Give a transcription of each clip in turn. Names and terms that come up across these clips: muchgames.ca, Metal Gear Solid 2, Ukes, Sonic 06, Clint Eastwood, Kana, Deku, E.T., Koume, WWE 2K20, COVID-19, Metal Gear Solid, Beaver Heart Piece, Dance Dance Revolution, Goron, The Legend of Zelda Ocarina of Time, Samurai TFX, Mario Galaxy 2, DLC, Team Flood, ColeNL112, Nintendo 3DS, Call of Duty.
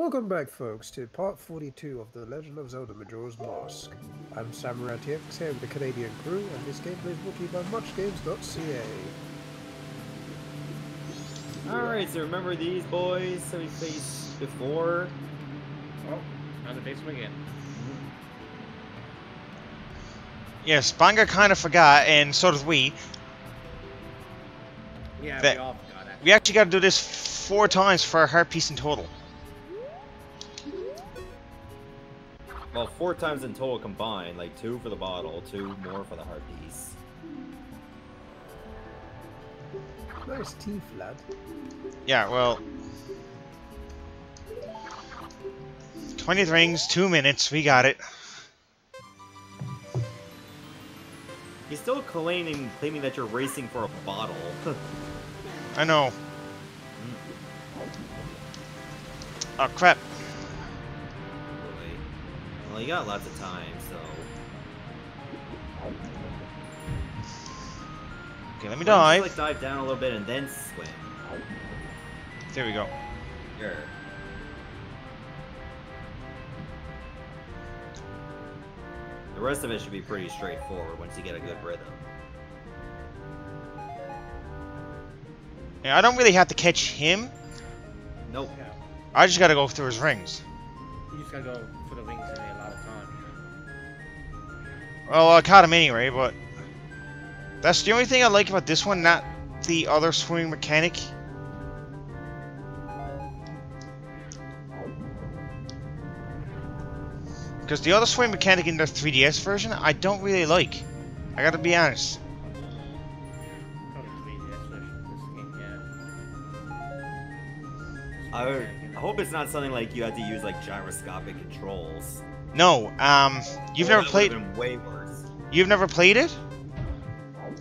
Welcome back, folks, to part 42 of The Legend of Zelda Majora's Mask. I'm Samurai TFX here with the Canadian crew, and this gameplay is brought to you by muchgames.ca. Alright, so remember these boys that we faced before. Oh, now they face them again. Yes, Bunga kind of forgot, and so did we. Yeah, we all forgot that. We actually got to do this 4 times for our heart piece in total. Well, 4 times in total combined, like 2 for the bottle, 2 more for the heart piece. Where's Team Flood? Yeah, well... 20 rings, 2 minutes, we got it. He's still claiming that you're racing for a bottle. I know. Oh, crap. Well, you got lots of time, so... Okay, let me dive. Just, like, dive down a little bit and then swim. There we go. Sure. The rest of it should be pretty straightforward once you get a good rhythm. Yeah, I don't really have to catch him. Nope. Yeah. I just gotta go through his rings. You just gotta go for the rings and they allow time. Well, I caught him anyway, but that's the only thing I like about this one, not the other swimming mechanic. Because the other swimming mechanic in the 3DS version, I don't really like. I gotta be honest. I hope it's not something like you had to use like gyroscopic controls. No, you've never played. Been way worse. You've never played it?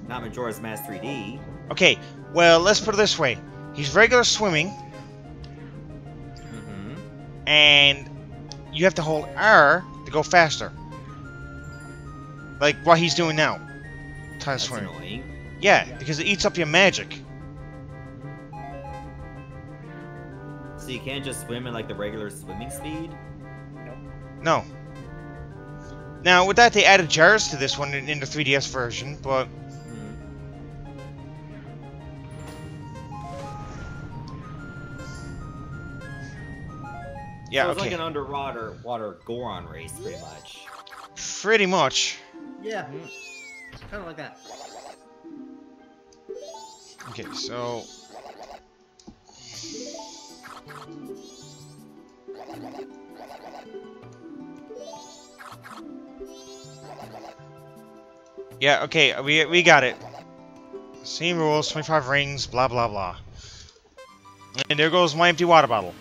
Not Majora's Mask 3D. Okay, well let's put it this way: he's regular swimming, and you have to hold R to go faster, like what he's doing now. Time swimming. Annoying. Yeah, because it eats up your magic. So you can't just swim at like the regular swimming speed? Nope. No. Now with that they added jars to this one in the 3DS version, but yeah, so it's okay. Like an underwater Goron race, pretty much. Pretty much. Yeah. Kind of like that. Okay, so. Yeah, okay, we got it. Same rules, 25 rings, blah blah blah. And there goes my empty water bottle.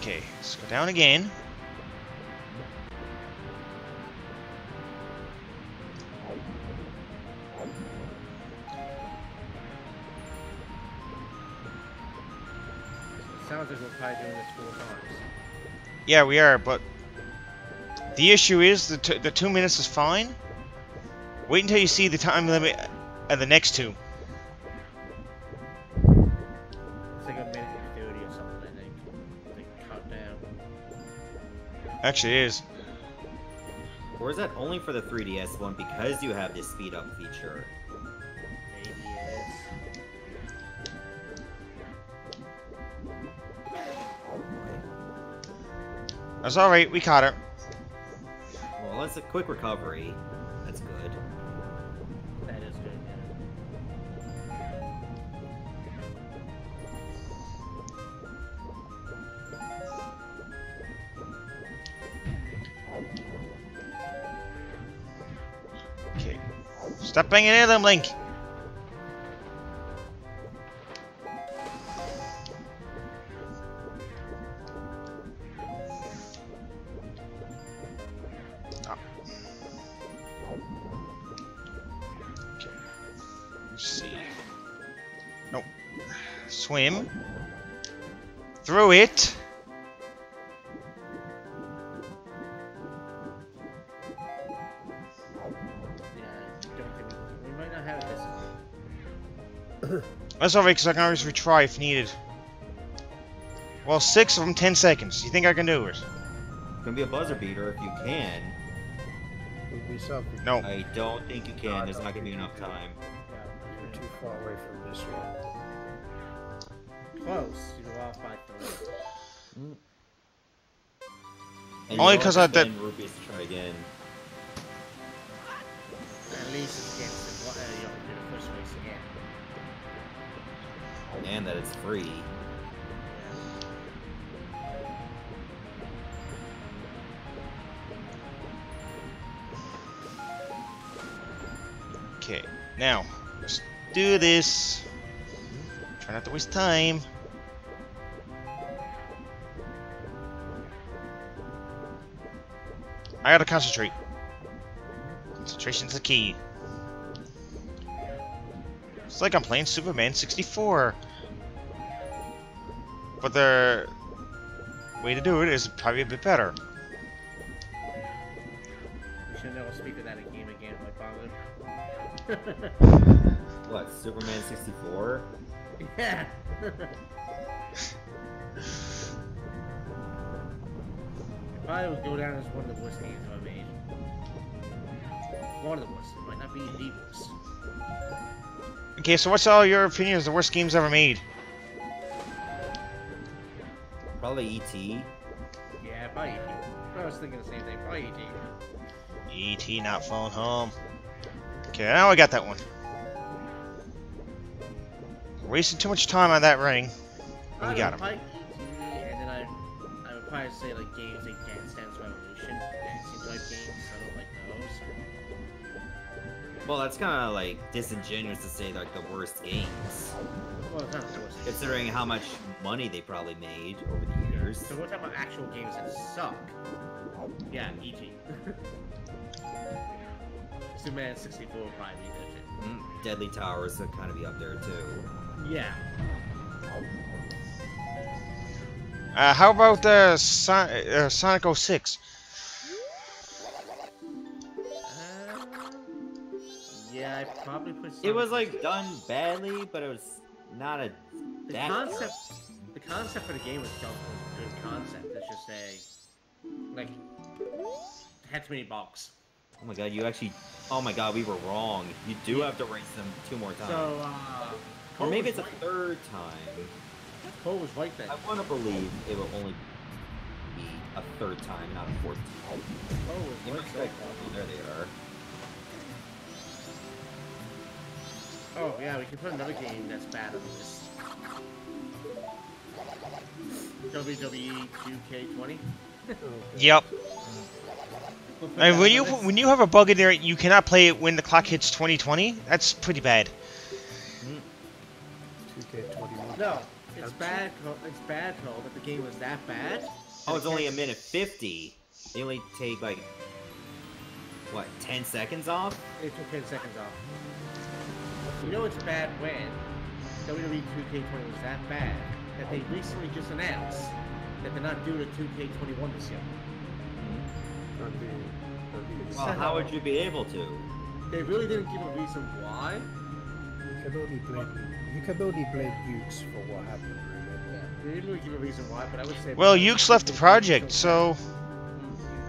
Okay, let's go down again. Sounds like we're probably doing this 4 times. Yeah, we are, but the issue is the 2 minutes is fine. Wait until you see the time limit at the next 2. It's like a minute and 30 or something, I think. They cut down. Actually, it is. Or is that only for the 3DS one because you have this speed up feature? That's alright, we caught her. Well, that's a quick recovery. That's good. That is good, yeah. Okay. Stop banging into them, Link! Swim through it. Yeah, don't think we might not have this. That's alright, because I can always retry if needed. Well, 6 of them, 10 seconds. You think I can do it? It's gonna be a buzzer beater if you can. No. I don't think you can. There's not gonna be enough time. You're too far away from this one. Close. You're off by 3. Only because I did. Rubius to try again. At least it's against the only first race again. And that it's free. Okay, now let's do this. Try not to waste time. I gotta concentrate. Concentration's the key. It's like I'm playing Superman 64. But the way to do it is probably a bit better. We should never speak of that game again, my father. What, Superman 64? Yeah! I would go down as one of the worst games I've made. One of the worst. It might not be the worst. Okay, so what's all your opinions of the worst games ever made? Probably E.T. Yeah, probably E.T. I was thinking the same thing. Probably E.T. E.T. not phone home. Okay, now I got that one. We're wasting too much time on that ring. We got him. I would say like games like Dance Dance Revolution, dancing type games. I don't like those. Well, that's kind of like disingenuous to say like the worst games. Well, it's not the worst. Considering how much money they probably made over the years. So we're talking about actual games that suck. Yeah, E.T. Superman 64 probably that shit. Deadly Towers would kind of be up there too. Yeah. How about Sonic 06? Yeah, I probably put. Sonic. It was like done badly, but it was not a. The concept for the game was a good concept. It's just a like had too many bugs. Oh my god, you actually. Oh my god, we were wrong. You do have to race them 2 more times. So, or maybe it's a 3rd time. Cole was right then. I want to believe it will only be a 3rd time, not a 4th time. Cole was right then. Oh, there they are. Oh, yeah, we can put another game that's bad on this. WWE 2K20? Yep. And when you have a bug in there, you cannot play it when the clock hits 2020? That's pretty bad. 2K21. No. It's bad, Cole, that the game was that bad. Oh, it's only a minute 50. They only take, like, what, 10 seconds off? They took 10 seconds off. You know it's bad when WWE 2K20 was that bad that they recently just announced that they're not doing a 2K21 this year. Well, how would you be able to? They really didn't give a reason why. You can only blame Ukes for what happened. Yeah, they didn't really give a reason why, but I would say. Well, Ukes left the project, so.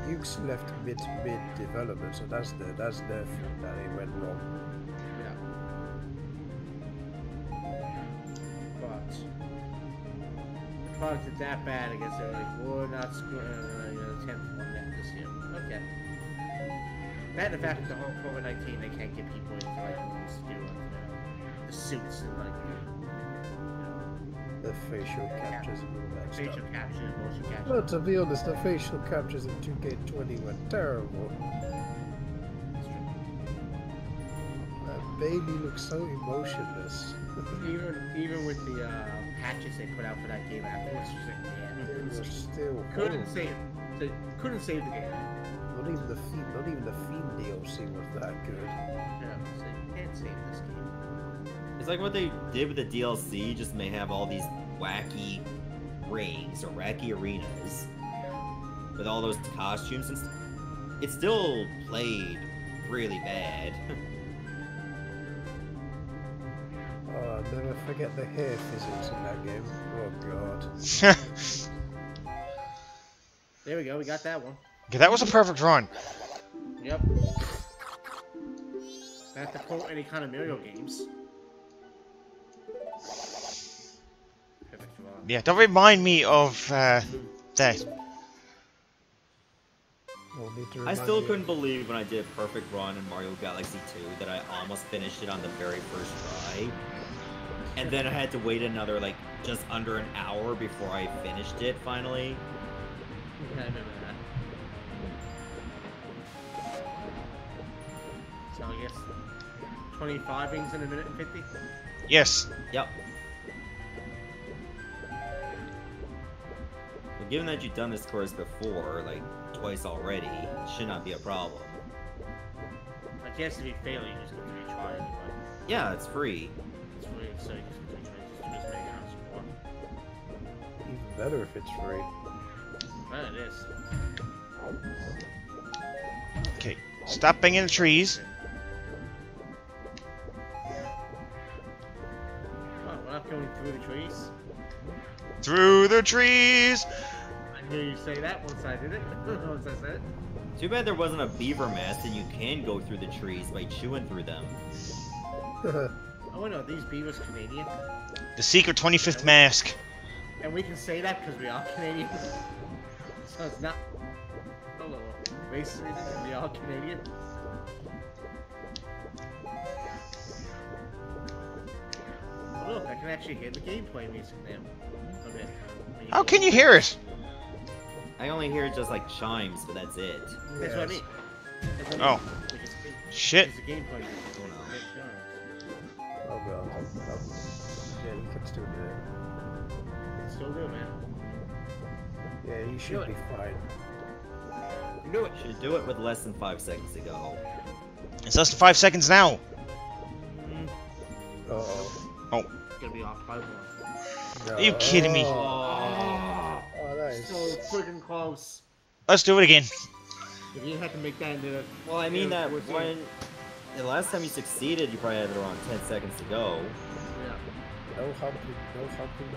Ukes left mid-development, so that's their fault that it went wrong. Yeah. But the product is that bad. I guess they're like, we're not screwing an attempt to one that this year. Okay. That and the fact that the whole COVID-19, they can't get people into like things to do. Suits and like the facial captures and all that stuff. Facial captures and motion captures. Well, to be honest, the facial captures in 2K20 were terrible. That baby looks so emotionless. even with the patches they put out for that game afterwards, it was still couldn't save the game. Not even the Fiend DLC was that good. Yeah, so you can't save this game. It's like what they did with the DLC, just may have all these wacky rings or wacky arenas with all those costumes and stuff. It still played really bad. god, then I forget the hair physics in that game. Oh god. There we go, we got that one. Yeah, that was a perfect run. Yep. Not to quote any kind of Mario games. Perfect run. Yeah, don't remind me of that. I still couldn't believe when I did perfect run in Mario Galaxy 2 that I almost finished it on the very first try. And then I had to wait another, like, just under an hour before I finished it, finally. Yeah, I remember that. So I guess 25 rings in a minute and 50? Yes. Yep. Well, given that you've done this course before, like, twice already, it should not be a problem. I guess if you fail, you just continue trying. But... yeah, it's free. It's free, so you just continue trying. Just make it out some more. Even better if it's free. Well, it is. Okay, stop banging the trees. Oh, we're not going through the trees. Through the trees. You say that once I did it. Once I said it. Too bad there wasn't a beaver mask and you can go through the trees by chewing through them. Oh no, these beavers Canadian. The secret 25th mask. And we can say that because we are Canadian. So it's not a little racist. We are Canadian. Oh, look, I can actually hear the gameplay music now. Okay. How can you hear it? I only hear just like chimes, but that's it. That's what I mean. That's what I mean. Like it's shit. It's a game plan. Oh god. Yeah, you can still do it. Still do it, man. Yeah, you should be fine. You know it. Should do it with less than 5 seconds to go. It's less than 5 seconds now. Mm-hmm. Uh oh. Oh. It's gonna be off by one. No. Are you kidding me? So freaking close. Let's do it again. If you had to make that into... well, I mean that when... the last time you succeeded, you probably had it around 10 seconds to go. Yeah. No humping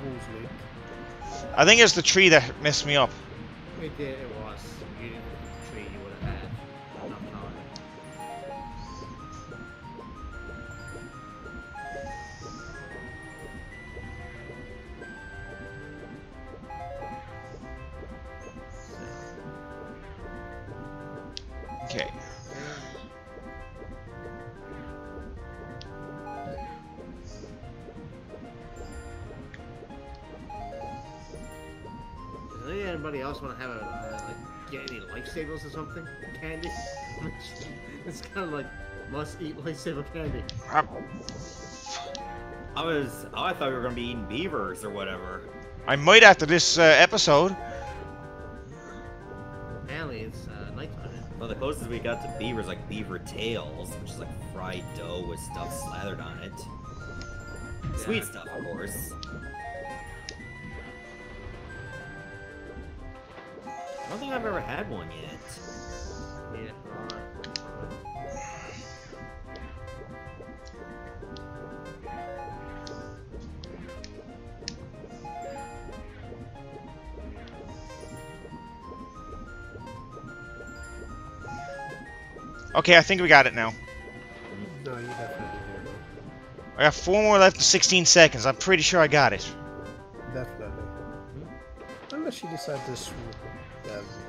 rules, Luke. I think it's the tree that messed me up. It did, it was. You didn't hit the tree, you would have had enough time. Okay. Does anybody else want to have a like get any lightsabers or something? Candy? It's kind of like must-eat lightsaber candy. I thought we were gonna be eating beavers or whatever. I might after this episode. Apparently, it's nighttime. Well, the closest we got to beavers like beaver tails, which is like fried dough with stuff slathered on it. Yeah. Sweet stuff, of course. I don't think I've ever had one yet. Yeah. Okay, I think we got it now. No, you definitely did it. I got 4 more left in 16 seconds. I'm pretty sure I got it. Definitely. Unless you decide to swoop,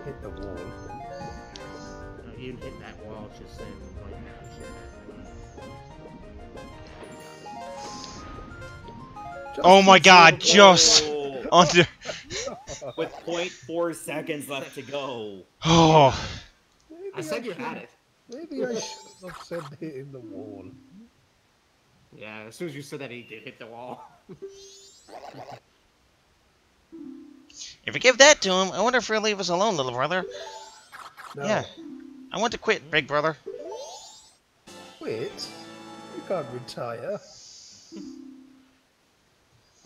hit the wall. No, you didn't hit that wall, just saying right now. Oh my god, just under. With 0.4 seconds left to go. Oh. I said you had it. Maybe I should have said hitting the wall. Yeah, as soon as you said that, he did hit the wall. If we give that to him, I wonder if he'll leave us alone, little brother. No. Yeah. I want to quit, big brother. Quit? You can't retire.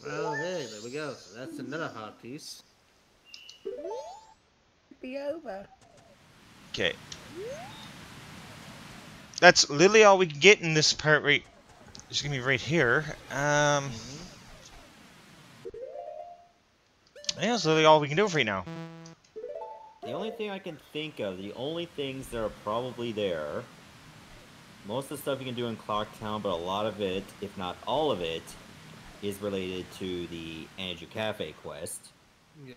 Well, hey, there we go. That's another hard piece. Be over. Okay. That's literally all we can get in this part right It's gonna be right here. Yeah, so that's all we can do for right now. The only thing I can think of, the only things that are probably there, most of the stuff you can do in Clock Town, but a lot of it, if not all of it, is related to the Andrew Cafe quest. Yeah.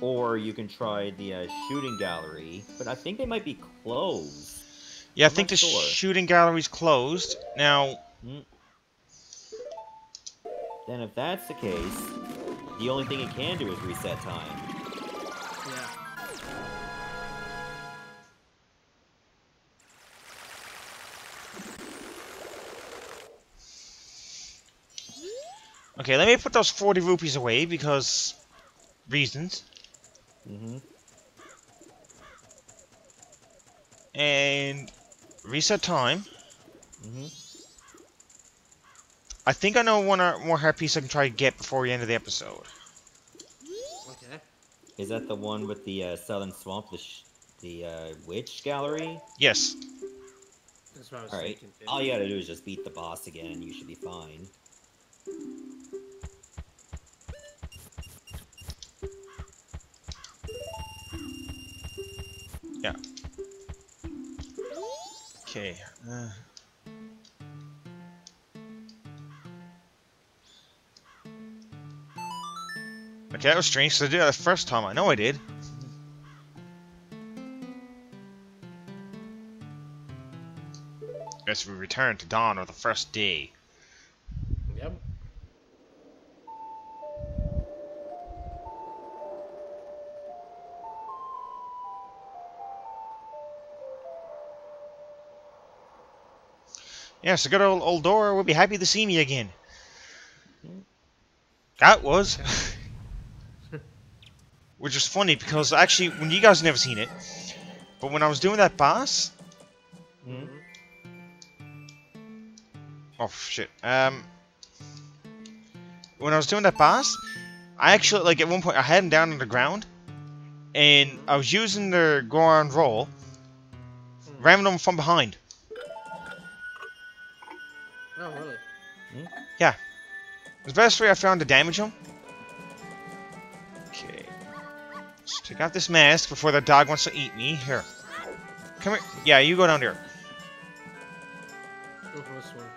Or you can try the shooting gallery, but I think they might be closed. Yeah, I think the shooting gallery's closed. Now... Then if that's the case, the only thing it can do is reset time. Yeah. Okay, let me put those 40 rupees away, because... reasons. And... reset time. I think I know one more hair piece I can try to get before the end of the episode. Okay. Is that the one with the Southern Swamp, the Witch Gallery? Yes. That's what I was thinking. Alright, all you gotta do is just beat the boss again and you should be fine. Yeah. Okay, okay, that was strange, so I did that the first time. I know I did. Yes, we return to dawn, or the first day. Yep. Yeah, so good old Dora will be happy to see me again. That was... Which is funny, because actually, when you guys never seen it, but when I was doing that boss... Oh, shit. When I was doing that boss, I actually, like, at one point, I had him down on the ground, and I was using the go-on roll, ramming him from behind. Oh, really? Yeah. It was the best way I found to damage him. Take out this mask before the dog wants to eat me. Here. Come here. Yeah, you go down here. Go for this one.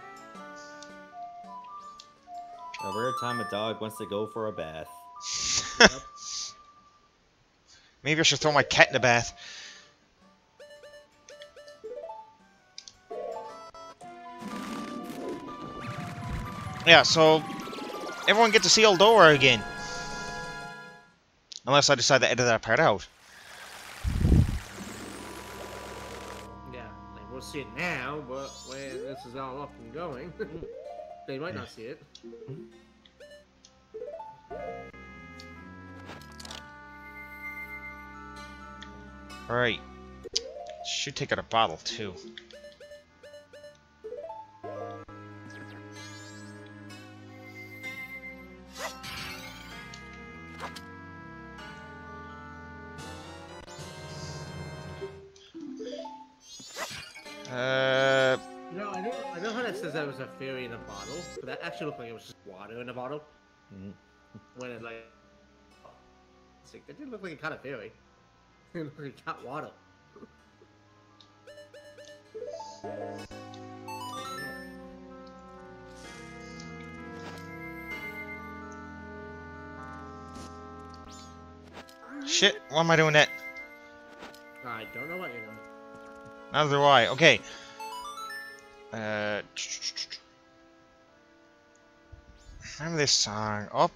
A rare time a dog wants to go for a bath. Maybe I should throw my cat in the bath. Yeah, so... everyone get to see Eldora again. Unless I decide to edit that part out. Yeah, like we'll see it now, but where this is all up and going, they might not see it. Alright. Should take out a bottle, too. No, I know how that says that was a fairy in a bottle, but that actually looked like it was just water in a bottle. When it like... It's like, that didn't look like a kind of fairy. It looked like hot water. Shit, why am I doing that? I don't know what you're doing. Neither do I. Okay. Remember this song. Oh.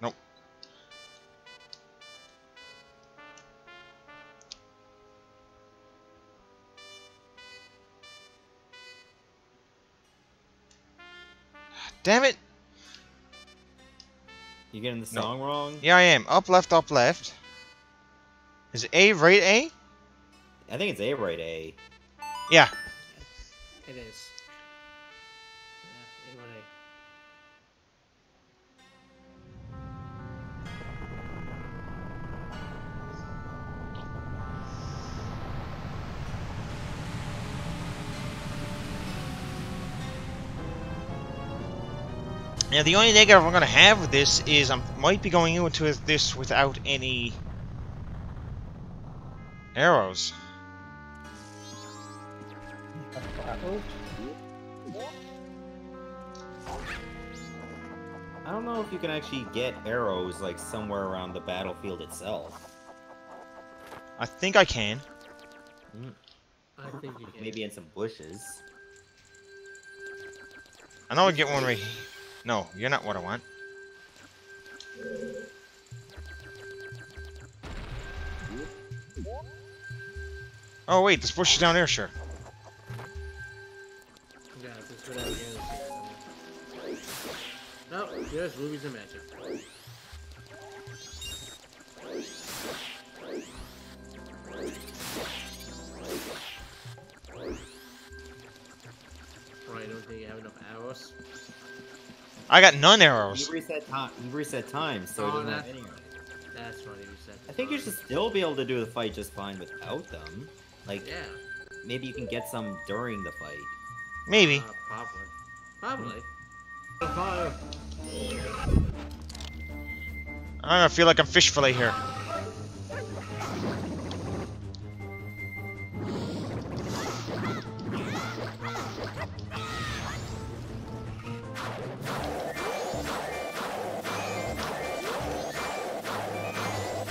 Nope. Damn it! You getting the song wrong? Yeah, I am. Up, left, up, left. Is it A right A? I think it's A right A. Yeah. It is. Yeah, A right A. Now the only negative I'm going to have with this is I might be going into this without any arrows. I don't know if you can actually get arrows like somewhere around the battlefield itself. I think I can. I think you can. Maybe in some bushes. I know I get one right here. No, you're not what I want. Oh wait, this bush is down there, sure. Yeah, that's what I was gonna say. No, there's rubies and magic. Right, I don't think you have enough arrows. I got none arrows. You reset time. So it doesn't have any. That's funny. Reset. I think you should still be able to do the fight just fine without them. Like, yeah. Maybe you can get some during the fight. Maybe. Probably. I don't feel like I'm fish fillet here.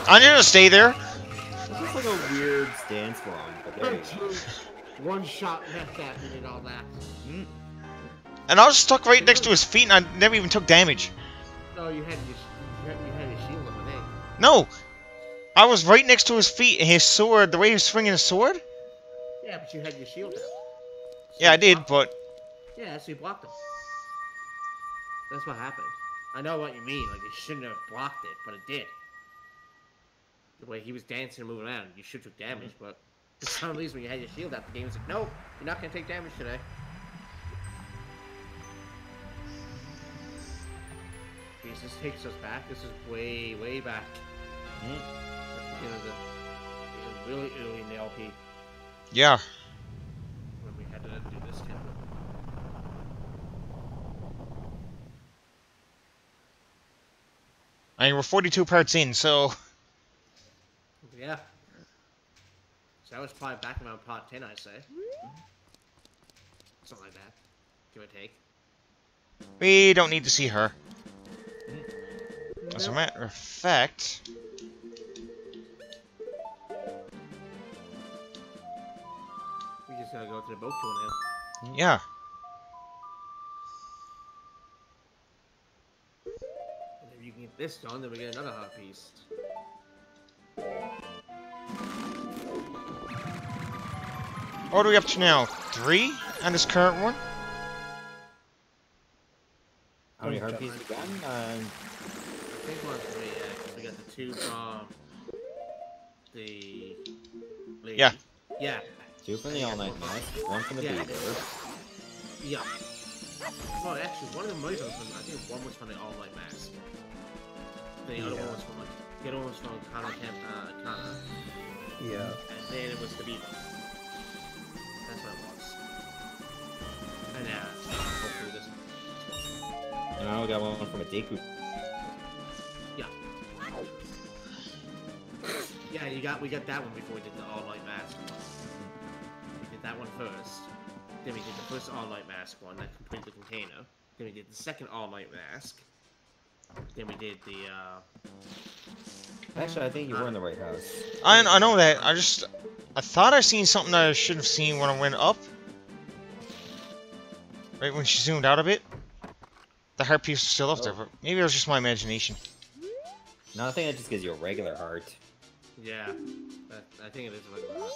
I'm gonna stay there. It's just like a weird stance for him, but there you go. One shot left at me and all that. And I was stuck right next to his feet, and I never even took damage. No, you had your shield over there. No, I was right next to his feet, and his sword. The way he was swinging his sword. Yeah, but you had your shield out. So yeah, I did, but. Yeah, so you blocked him. That's what happened. I know what you mean. Like you shouldn't have blocked it, but it did. The way he was dancing and moving around, you should took damage, but for some reason when you had your shield out, the game was like, nope, you're not gonna take damage today. Because this takes us back, this is way, way back. It was really early in the LP. Yeah. When we had to do this kind of... I mean, we're 42 parts in, so... Yeah. So that was probably back around part 10, I'd say. Something like that. Give or take. We don't need to see her. As a matter of fact... We just gotta go to the boat tour now. Yeah. And if you can get this done, then we get another hot piece. What are we up to now? 3 on this current one? How many heart pieces we got? I think we're on 3, yeah, because we got the 2 from the lady. Yeah. Yeah. 2 from the all-night mask, 1 from the beaver. Yeah. Well, actually, one of them was from, I think one was from the all-night mask. The other one was from like... The other one was from Kana. Yeah. And then it was the beaver. That's what it was. And now, hopefully this one. And I only got one from a Deku. Yeah. Yeah, we got that one before we did the all-night mask one. We did that one first. Then we did the first all-night mask one that completed the container. Then we did the second all-night mask. Then we did the, Actually, I think you were in the right house. I know that. I thought I seen something that I should have seen when I went up. Right when she zoomed out a bit. The heart piece was still up there, but maybe it was just my imagination. No, I think that just gives you a regular heart. Yeah, I think it is a regular heart.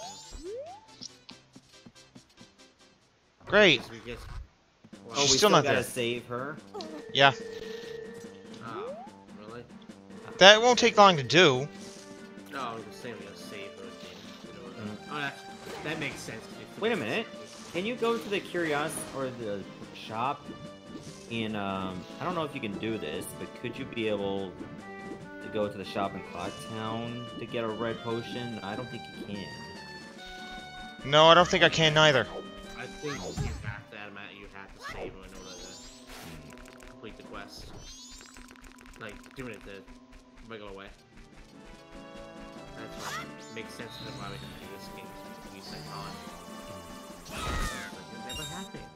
Great. Well, oh, we still not gotta save her? Yeah. That won't take long to do. No, I was just saying we gotta save her. Oh, that makes sense. Wait a minute. Can you go to the curiosity or the shop in, I don't know if you can do this, but could you be able to go to the shop in Clocktown to get a red potion? I don't think you can. No, I don't think I can either. I think you have to save her in order to complete the quest. fast. Like, doing it the regular way. That's why it makes sense to why we don't do this game. We use psychology. But it never happened.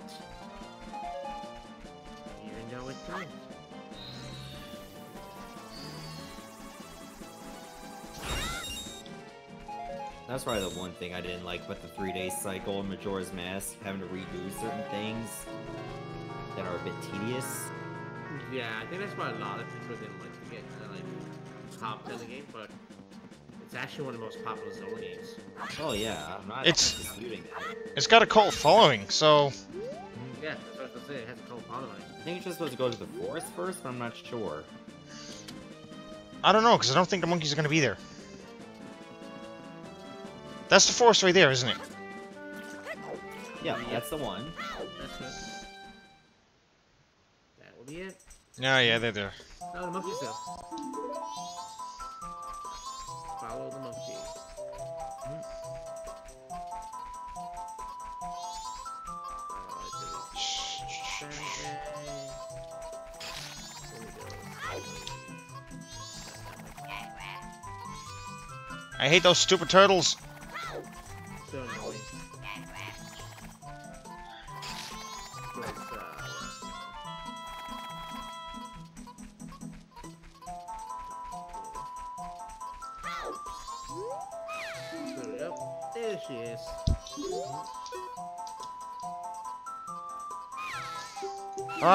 You know it does. That's probably the one thing I didn't like about the 3-day cycle in Majora's Mask, having to redo certain things that are a bit tedious. Yeah, I think that's why a lot of people didn't like to get like hopped in the game, but it's actually one of the most popular Zelda games. Oh yeah, I'm not disputing that. It's got a cult following, so. Yeah, that's what I was gonna say. It has a cult following. I think you're just supposed to go to the forest first, but I'm not sure. I don't know, because I don't think the monkeys are gonna be there. That's the forest right there, isn't it? Yeah, that's the one. That's it. That will be it. No, yeah, they're there. No, the monkey's there. Follow the monkey. I hate those stupid turtles.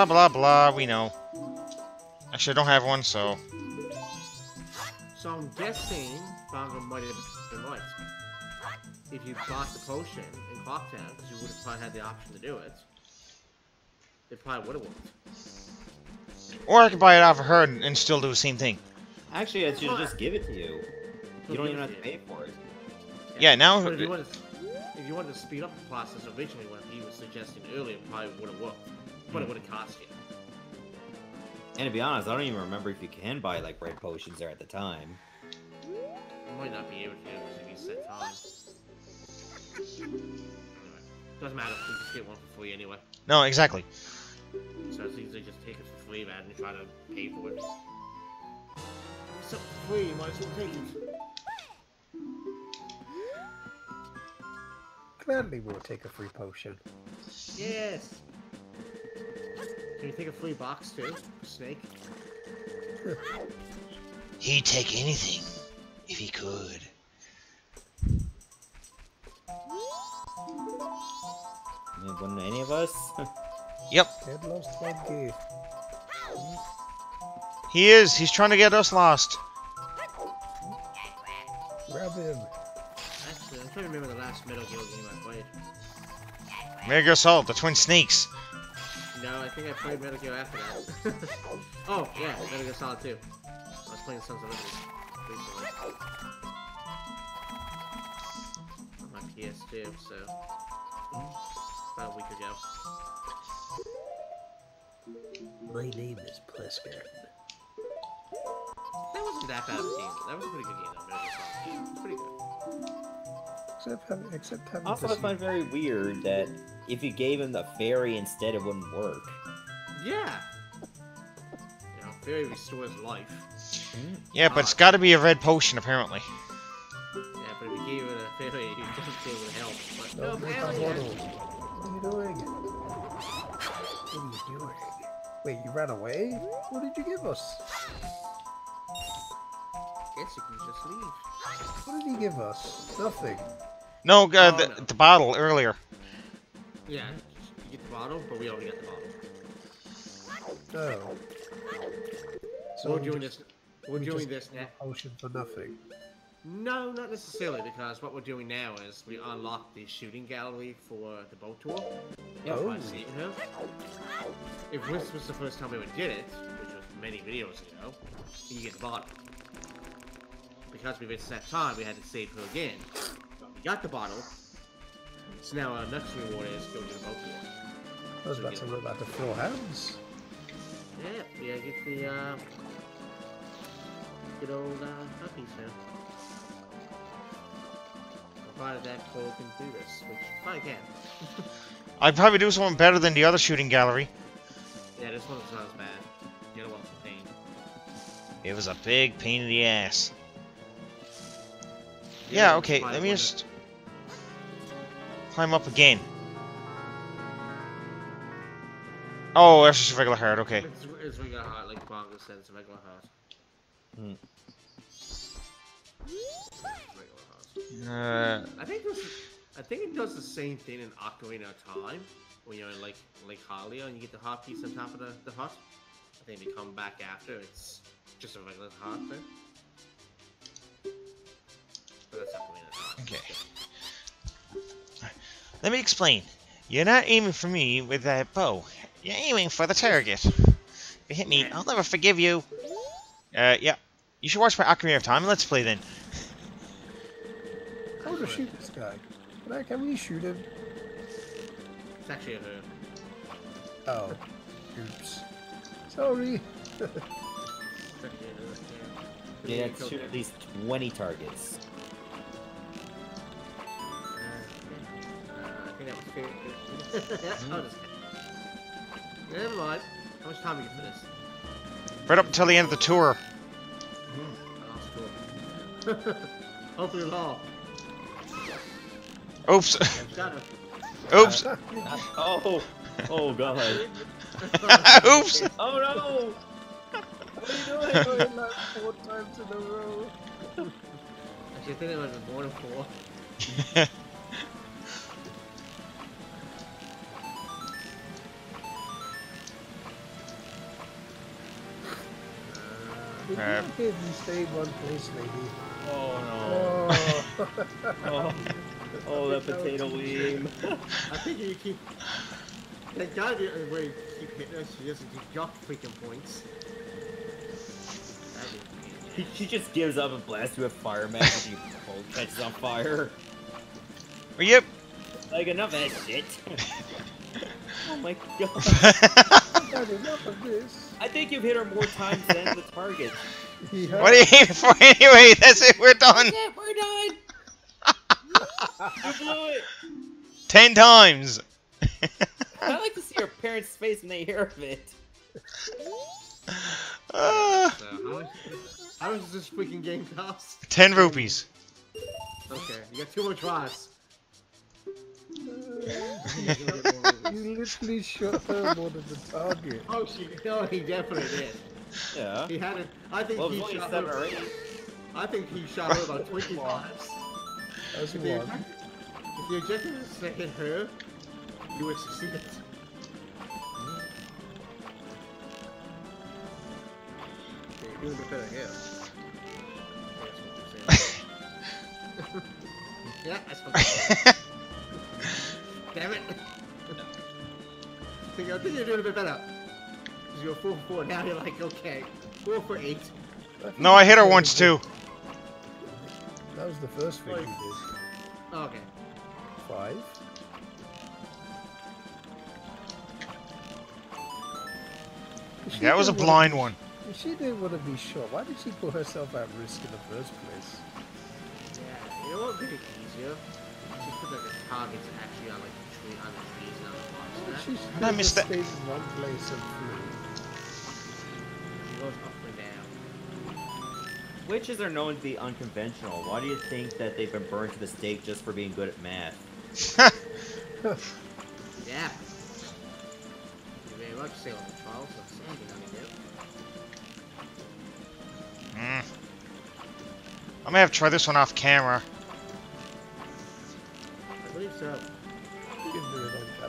Blah blah blah, we know. Actually, I don't have one, so. So I'm guessing Bongo might have been right. If you bought the potion in Clock Town, because you would have probably had the option to do it, it probably would have worked. Or I could buy it off of her and still do the same thing. Actually, I should just give it to you. You don't even have to pay for it. Yeah, now. But if you wanted to speed up the process originally, what he was suggesting earlier, it probably would have worked. But it would have cost you. And to be honest, I don't even remember if you can buy like red potions there at the time. You might not be able to because if you set time. Anyway, doesn't matter. You just get one for free anyway. No, exactly. So it's easy to just take it for free rather than try to pay for it. It's up for free. You might as well take it. Gladly will take a free potion. Yes. Can you take a free box too, Snake? He'd take anything if he could. Wouldn't any of us? Yep. He is. He's trying to get us lost. Grab him. Actually, I'm trying to remember the last Metal Gear game I played. Metal Gear Solid, the Twin Snakes. No, I think I played Metal Gear after that. Oh, yeah, Metal Gear Solid 2. I was playing Sons of Liberty recently. On my PS2, so... about a week ago. My name is Plisker. That wasn't that bad of a game. That was a pretty good game, though. Metal Gear Solid 2. It was pretty good. Except having also, I find very weird that if you gave him the fairy instead, it wouldn't work. Yeah. You know, fairy restores life. Yeah, but it's got to be a red potion, apparently. Yeah, but if you gave it a fairy, you just say it would help. But no, what are you doing? What are you doing? Wait, you ran away? What did you give us? I guess you can just leave. What did he give us? Nothing. No, the bottle earlier. Yeah, you get the bottle, but we already got the bottle. Oh. So we're doing this. We're doing this now. Potion for nothing. No, not necessarily, because what we're doing now is we unlock the shooting gallery for the boat tour. Oh. If this was the first time we ever did it, which was many videos ago, you get the bottle. Because we reached that time, we had to save her again. But we got the bottle, so now our next reward is go to the boat tour. I was about to look about the 4 hands. Yeah, yeah, get the good old puppies now. Provided that Cole can do this, which I can. I'd probably do something better than the other shooting gallery. Yeah, this one sounds bad. The other one's a pain. It was a big pain in the ass. Yeah, okay, let me just climb up again. Oh, that's just a regular heart, okay. It's regular heart, like Margaret said, it's a regular heart. Hmm. I think it does the same thing in Ocarina of Time, when you're in Lake Halia and you get the heart piece on top of the heart. I think they come back after, it's just a regular heart thing. Okay. Let me explain. You're not aiming for me with that bow. You're aiming for the target. If you hit me, I'll never forgive you. Yeah. You should watch my Ocarina of Time. Let's play then. I want to shoot this guy. Can we shoot him? It's actually a her. Oh. Oops. Sorry. Yeah, I shoot at least 20 targets. Never mind. How much time do you get for this? Right up until the end of the tour. Hopefully it all. Oops. Oops. Oh. Oh god. Oops. Oh no. What are you doing? Going like 4 times in a row. Actually, I think it might have been more than 4. You stay one place, lady. Oh no! Oh, oh the potato weave. I think you keep. Thank God you keep hitting her. She doesn't keep your freaking points. She just gives up and blasts you with fire magic. You cold catches on fire. Yep. Like enough of that shit. Oh my god. I've had enough of this. I think you've hit her more times than the target. Yeah. What are you aiming for anyway? That's it, we're done. Yeah, we're done. You blew it. 10 times. I like to see your parents' face when they hear of it. How much does this freaking game cost? 10 rupees. Okay, you got 2 more tries. You literally shot her more than the target. Oh, he definitely did. Yeah. He had it. I think well, he shot her. Eight. I think he shot her about 20 times. That's if one. If the objective is to hit her, you would succeed. You're doing better here. That's what you're saying. Yeah, that's what. Damn it! I think you're doing a bit better. Because you were 4 for 4, now you're like, okay, 4 for 8. No, I hit her once too. That was the first thing you did. Oh, okay. 5. That was a blind one. She didn't want to be shot. Why did she put herself at risk in the first place? Yeah, you know what would be easier? She put like the targets actually on like I missed that. She stays in one place and flew. She goes up and down. Witches are known to be unconventional. Why do you think that they've been burned to the stake just for being good at math? Yeah. You may well say on the trials of something I do. I may have to try this one off camera. I believe so.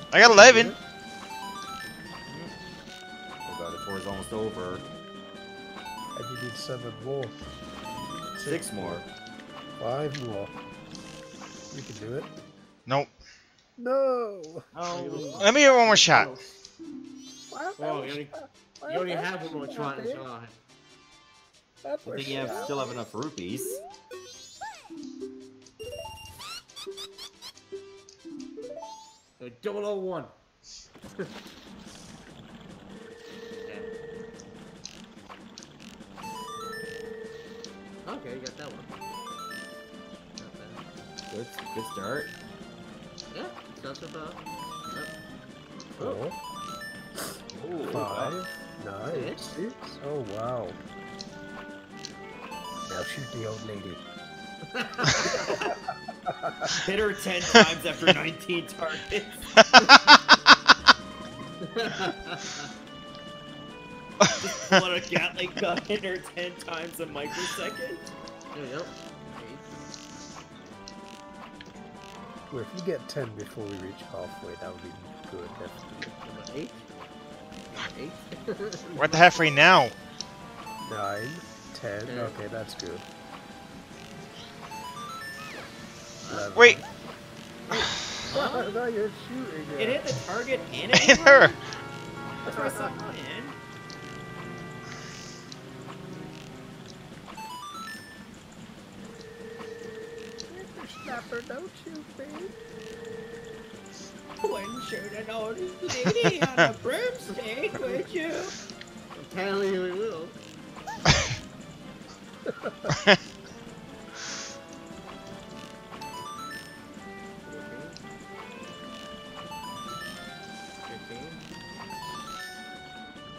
I got 11. Oh god, the tour is almost over. I need 7 more. 6 more. 5 more. You can do it. Nope. No. Oh. Let me get one more shot. Whoa, you only have one more shot. I think you still have enough rupees. So 001. Yeah. Okay, you got that one. Good start. Yeah, that's about. Oh. 5. Nice. Oh, wow. Now shoot the old lady. Hit her 10 times after 19 targets. Just want a Gatling gun, hit her 10 times a microsecond. Yep. Well, if you get 10 before we reach halfway, that would be good. That's good. 8. We're at the halfway now. 9, 10. Okay, that's good. 11. Wait. Huh? No, you're shooting. It hit the target and it hit her. Press on in. Snapper, don't you, babe? Wouldn't shoot an old lady on a broomstick, would you? Apparently we will.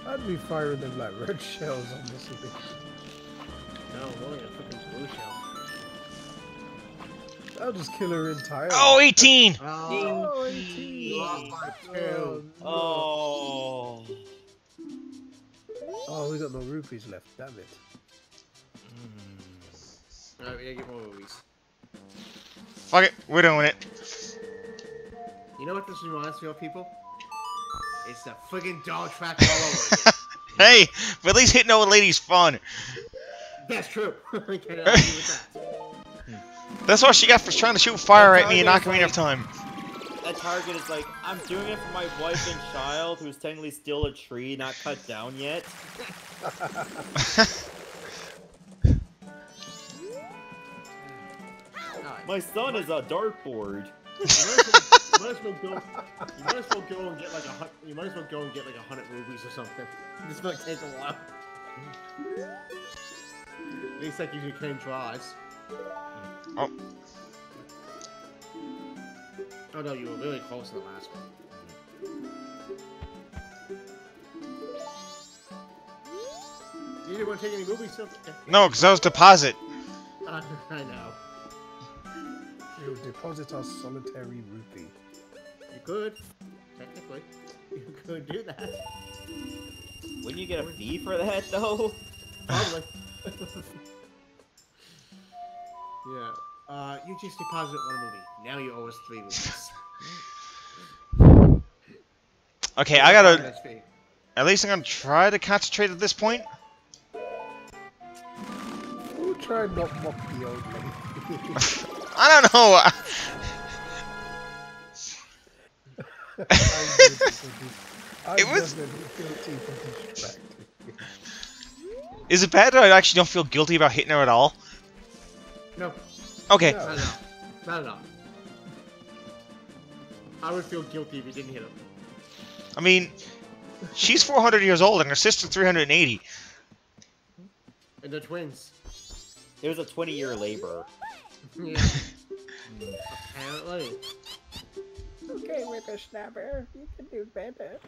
I'd be firing them like red shells on this thing. No, more like a fucking blue shell. I'll just kill her entirely. Oh, 18! Oh, 18! Oh, oh, we got no rupees left, damn it. Alright, we gotta get more rupees. Fuck it, we're doing it. You know what this reminds me of, people? It's the friggin' dog track all over again. Hey, but at least hitting old lady's fun. That's true. I can't argue with that. That's all she got for trying to shoot fire at me in Ocarina of Time. That target is like, I'm doing it for my wife and child, who's technically still a tree, not cut down yet. My son is a dartboard. You might as well go and get like 100 rubies or something. This might take a while. At least that gives you clean tries. Oh. Oh no, you were really close to the last one. You didn't want to take any movies? No, because I was deposit. I know. You deposit our solitary rupee. You could. Technically. You could do that. Wouldn't you get a fee for that, though? Probably. Yeah. You just deposited one movie. Now you owe us 3 movies. Okay, I gotta... At least I'm gonna try to concentrate at this point. We'll try and not mock the old lady. I don't know! It was... Is it bad that I actually don't feel guilty about hitting her at all? No. Okay. No. Not at all. I would feel guilty if you didn't hit him. I mean, she's 400 years old and her sister's 380. And they're twins. It was a 20-year labor. Yeah. Apparently. Okay, whippersnapper, you can do better.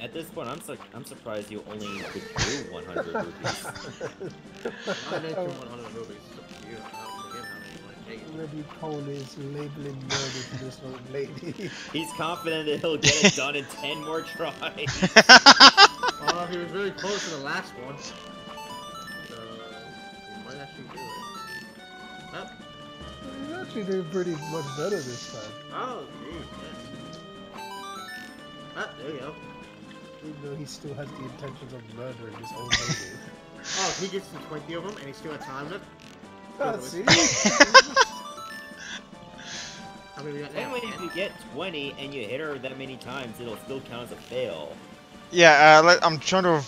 At this point, I'm surprised you only drew 100 rupees. I didn't do 100 rupees. You don't know how many is labeling murder to this old lady. He's confident that he'll get it done in 10 more tries. Well, he was really close to the last one. So, he might actually do it. Huh? He's actually doing pretty much better this time. Oh, geez. Ah, there you go. Even though he still has the intentions of murdering his old lady. Oh, if he gets to 20 of them and he still has time left. Oh, see? How many we got now? If you get 20 and you hit her that many times, it'll still count as a fail. Yeah, I'm trying to...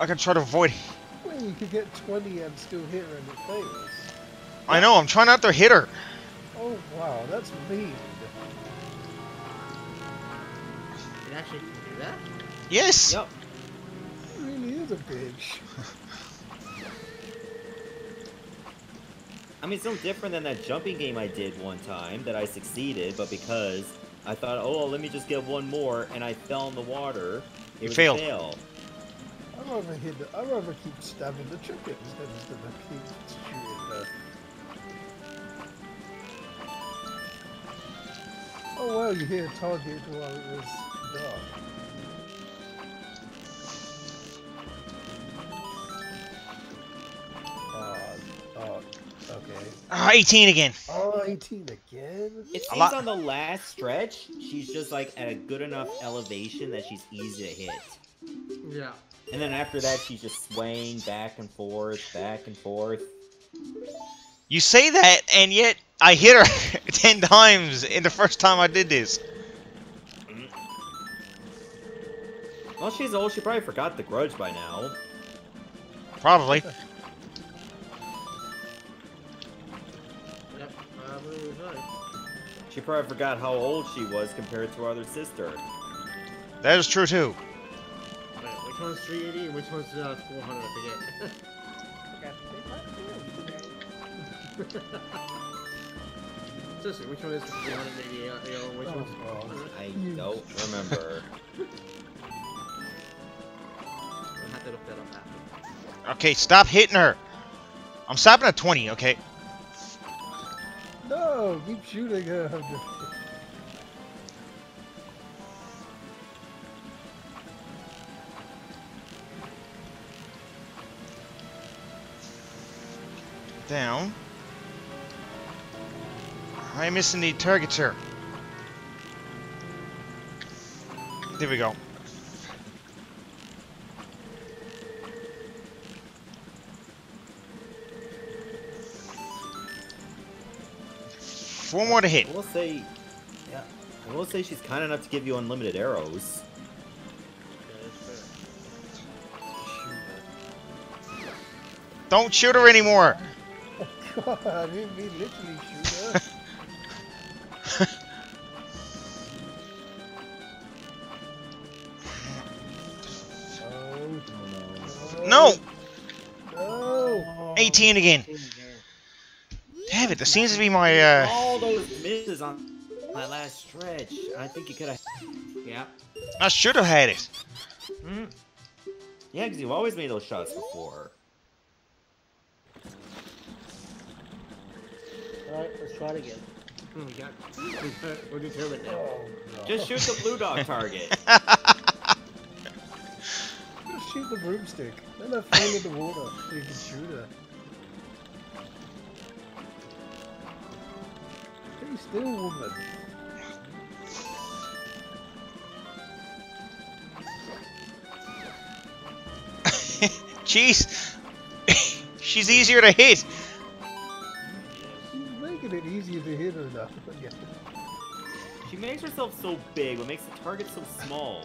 I can try to avoid... Well, you could get 20 and still hit her and it fails. I know, I'm trying not to hit her. Oh, wow, that's mean. It actually can do that? Yes! Yep. He really is a bitch. I mean, it's no different than that jumping game I did one time that I succeeded, but because I thought, oh, let me just get one more, and I fell in the water. It was failed. I'd rather keep stabbing the chickens than keep shooting them. Oh well, you hit a target while it was dark. Okay. Oh, 18 again. Oh, 18 again? It seems on the last stretch, she's just like at a good enough elevation that she's easy to hit. Yeah. And then after that, she's just swaying back and forth, You say that, and yet I hit her 10 times in the first time I did this. Well, she's old. She probably forgot the grudge by now. Probably. She probably forgot how old she was compared to her other sister. That is true too. Wait, which one's 380 and which one's 400? I forget. Seriously, which one is 380? Which one's 400? I don't remember. We'll have to look that up after. Okay, stop hitting her. I'm stopping at 20. Okay. No, keep shooting her. Down. I'm missing the targets here. There we go. One more to hit. I will say, yeah, I will say she's kind enough to give you unlimited arrows. Don't shoot her anymore. Oh, God, we literally shoot her. Oh, no. No. 18 again. Damn it, this seems to be my, all those misses on my last stretch. I think you could have... Yeah. I should have had it. Mm. Yeah, because you've always made those shots before. Alright, let's try it again. Oh, we got... We're determined now. Oh, no. Just shoot the blue dog target. Just shoot the broomstick. Let her fall in the water so you can shoot her. Still woman. Jeez, she's easier to hit. She's making it easier to hit her now. Yeah. She makes herself so big, what makes the target so small?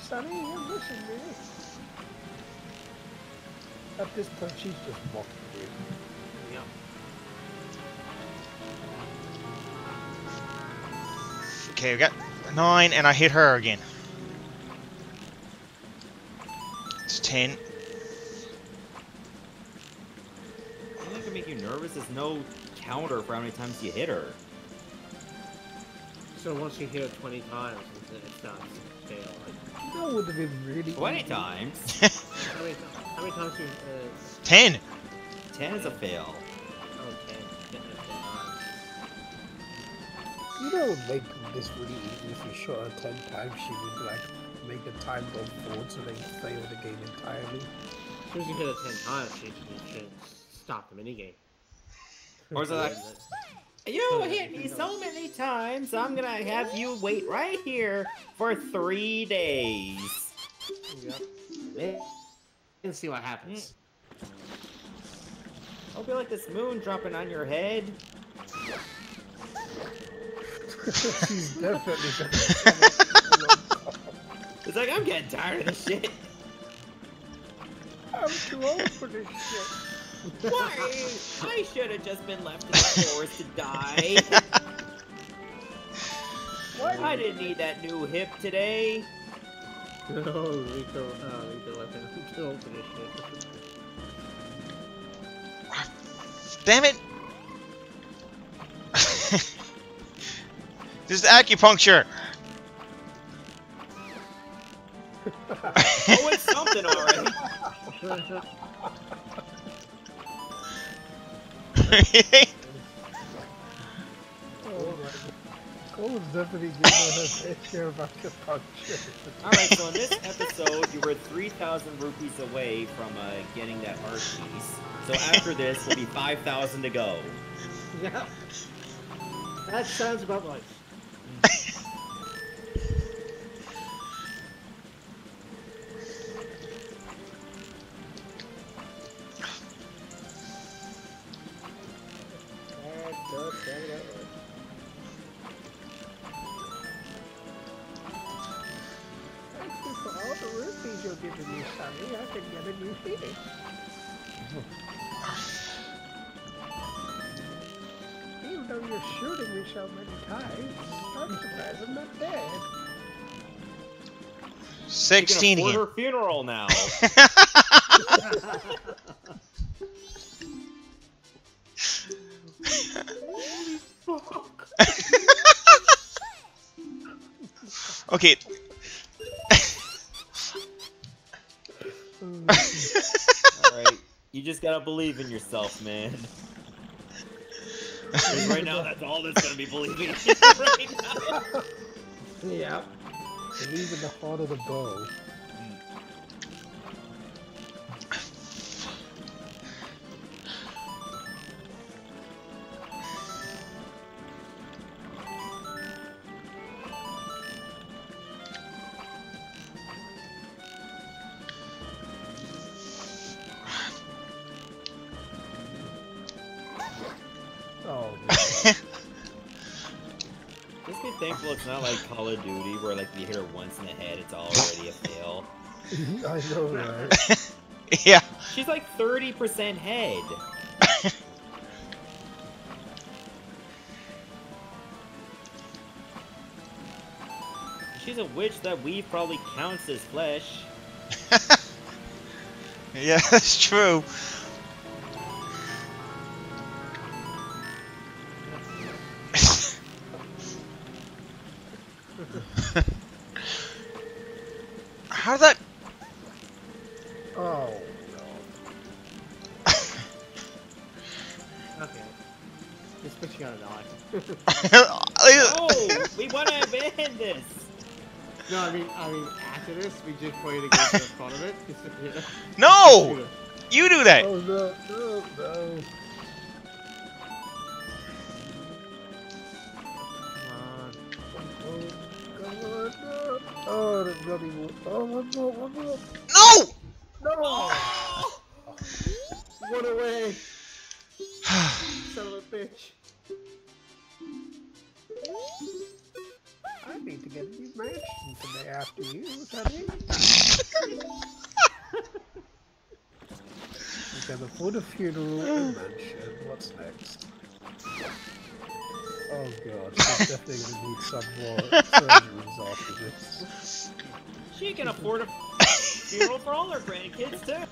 Sonny, you're missing me. At this point, she's just mocking me. Yeah. Okay, we got 9, and I hit her again. It's 10. The only thing that can make you nervous is no counter for how many times you hit her. So once you hit her 20 times, it's done. That would have been really 20 easy. Times? How many times do you... 10! 10 is a fail. Oh, 10. You know what would make this really easy? If you shot her 10 times, she would, like, make the time go forward so they fail the game entirely. As soon as you hit her 10 times, she should stop the minigame. Or is it like... You hit me so many times, I'm gonna have you wait right here for 3 days. Yep. Let's see what happens. I'll be like this moon dropping on your head. She's definitely it's like, I'm getting tired of this shit. I'm too old for this shit. Why? I should have just been left in the forest to die. What? I didn't need that new hip today. No, lethal weapon. Don't finish it. Damn it! This is acupuncture! Oh, it's something already! Cole's definitely giving us a share of acupuncture. Alright, so in this episode, you were 3,000 rupees away from getting that art piece. So after this, will be 5,000 to go. Yeah. That sounds about right. Thank you for all the rupees you're giving me, Sonny. I could get a new finish. Even though you're shooting me so many times, I'm surprised I'm not dead. 16 again. You can afford her funeral now. Holy fuck. Okay. Alright. You just gotta believe in yourself, man. Right now, that's all that's gonna be believing in right now. Yeah. Believe in the heart of the bow. Thankful it's not like Call of Duty where like you hit her once in the head, it's already a fail. I know, right? Yeah. She's like 30% head. She's a witch that weave probably counts as flesh. Yeah, that's true. How's that? Oh no. Okay. Just put you on a dog. Oh, we want to abandon this. No, I mean, after this, we just play to get to the front of it. No! You do that. Oh no! Oh, no. Oh, the bloody wool. Oh, one more. No! No! Oh. Run away. Son of a bitch. I need to get a new mansion today after you, honey. You can afford a funeral and mansion. What's next? Oh god, she's definitely gonna need some more surgeries after this. She can afford a funeral for all her grandkids too. At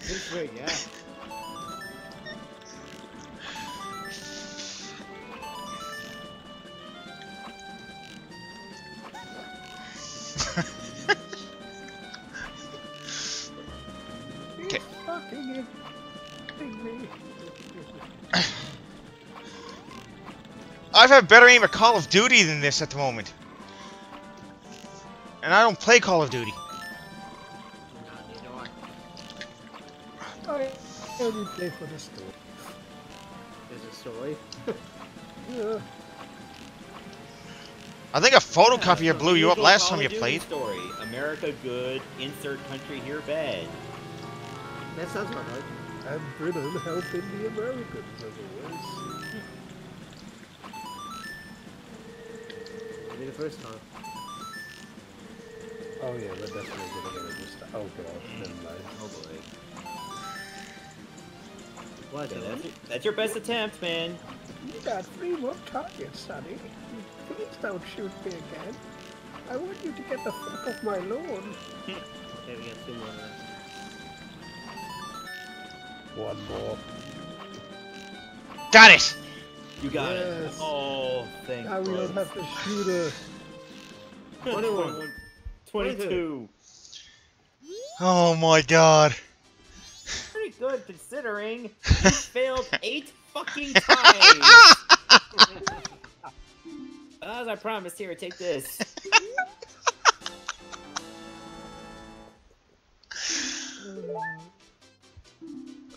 this rate, yeah. Okay. Fucking me. I've had better aim at Call of Duty than this at the moment. And I don't play Call of Duty. I only play for the story. There's a story? Yeah. I think a photocopier blew you up last time you played. Story. America good, insert country here bad. That sounds about right. And Britain helping the Americans as always. The first time. Oh yeah, we're definitely gonna get it this time. Oh god, never mind. Oh boy. What? Yeah, that's your best attempt, man. You got 3 more targets, Sonny. Please don't shoot me again. I want you to get the fuck off my lawn. Okay, we got two more left. One more. Got it! You got it. Oh, thank God. Now we don't have to shoot it. 21. 22. Oh my God. Pretty good considering you failed 8 fucking times. As I promised, here, take this.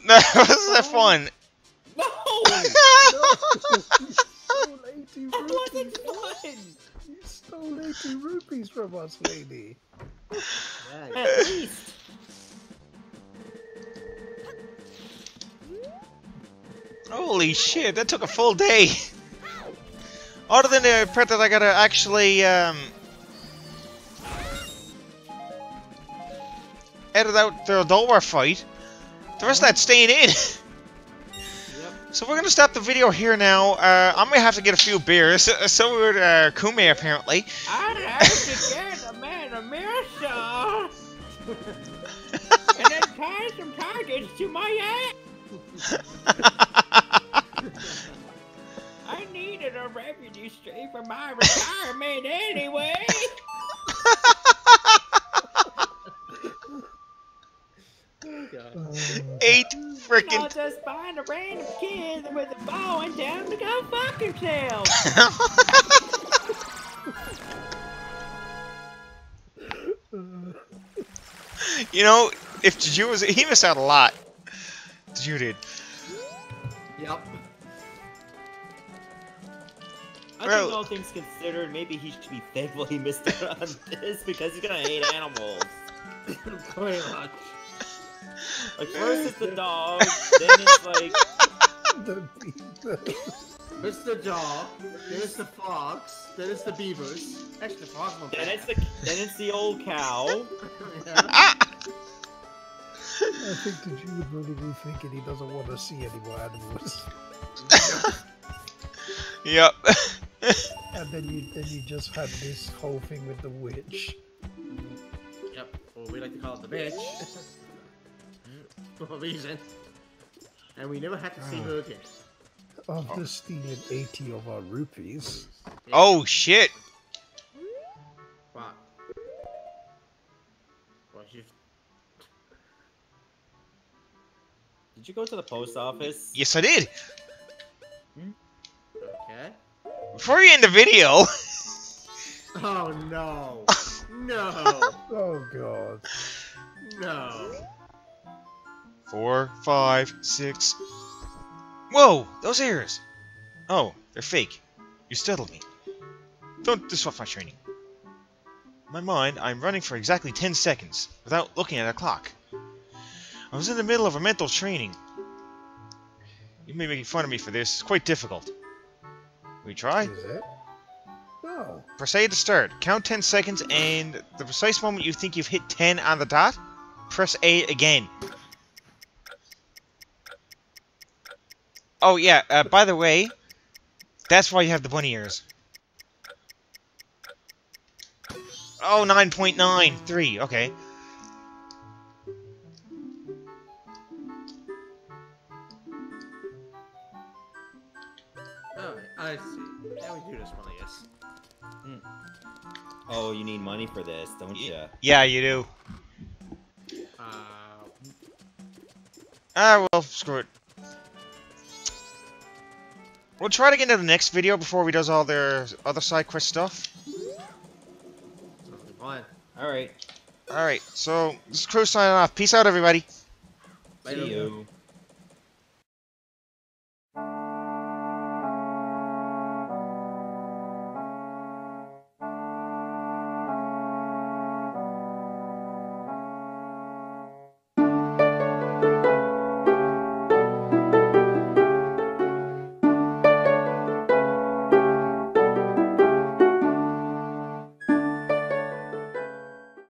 No, this is fun. No! You stole 80 rupees. That wasn't fun! You stole 80 rupees from us, lady. At least. Holy shit, that took a full day. Other than the fact that I gotta actually edit out the Dolwar fight, the rest of that's staying in. Yep. So we're gonna stop the video here now. I'm gonna have to get a few beers. So would Koume apparently. I'd have to get a man a mirror and then tie some targets to my ass. I needed a refugee street for my retirement anyway! Eight frickin'. I'll just find a random kid with a ball and tell him to go fuck himself! You know, if Juju was. He missed out a lot. Juju did. Yep. I think all things considered, maybe he should be thankful he missed out on this because he's gonna hate animals. Pretty much. Like first it's the dog, then it's like the beaver. It's the dog, then it's the fox, then it's the beavers. Actually, the fox won't. Then it's the old cow. Yeah. I think the Jew would really be thinking he doesn't want to see any more animals. Yep. And then you just had this whole thing with the witch. Yep. Well, we like to call it the bitch. For a reason. And we never had to see her again. After stealing 80 of our rupees. Yeah. Oh shit! What? Did you go to the post office? Yes, I did. Hmm? Okay. Before you end the video. Oh no. No. Oh God. No. 4, 5, 6. Whoa, those ears. Oh, they're fake. You startled me. Don't disrupt my training. In my mind, I'm running for exactly 10 seconds without looking at a clock. I was in the middle of a mental training. You may be making fun of me for this. It's quite difficult. We try? Is it? No. Proceed to start. Count 10 seconds, and the precise moment you think you've hit 10 on the dot, press A again. Oh yeah. By the way, that's why you have the bunny ears. Oh, 9.93. Okay. I see. Now we do this one, I guess. Mm. Oh, you need money for this, don't you? Yeah, you do. Ah, well, screw it. We'll try to get into the next video before we does all their other side quest stuff. Fine. All right. So this is Crew signing off. Peace out, everybody. Bye. See you.